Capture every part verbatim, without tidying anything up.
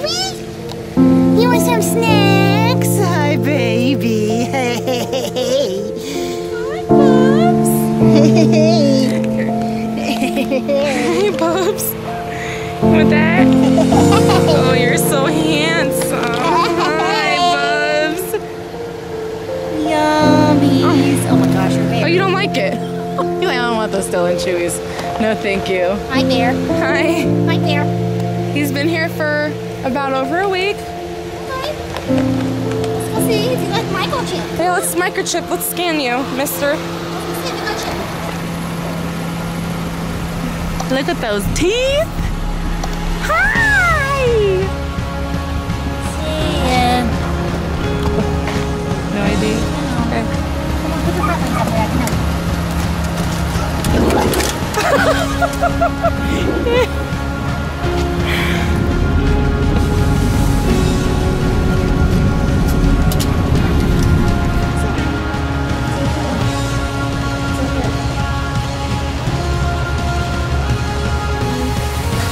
hungry? You want some snacks? Hi, baby. Hey, hey, hey. Hi, Bubs. Hey, Bubs. With that? Oh, you're so handsome. Hi, Bubs. Yummies. Oh, my gosh, your favorite. Oh, you don't like it? You're like, I don't want those Stella and Chewy's. No, thank you. Hi, Bear. Hi. Hi, Bear. He's been here for about over a week. Let's go see if you like microchip. Hey, let's microchip. Let's scan you, mister. Let's see if you got chip. Look at those teeth. Hi! See ya. No idea. Okay. Come on, put your buttons up there. No.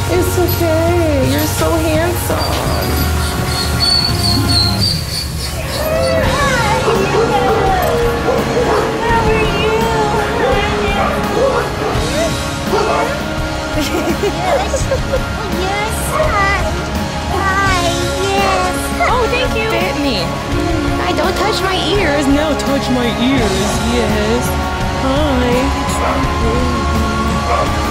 It's okay. You're so handsome. Hi. How are you? Yes. Yes. Hi. Yes. Oh, thank you. Bit me. I don't touch my ears. No, touch my ears. Yes. Hi.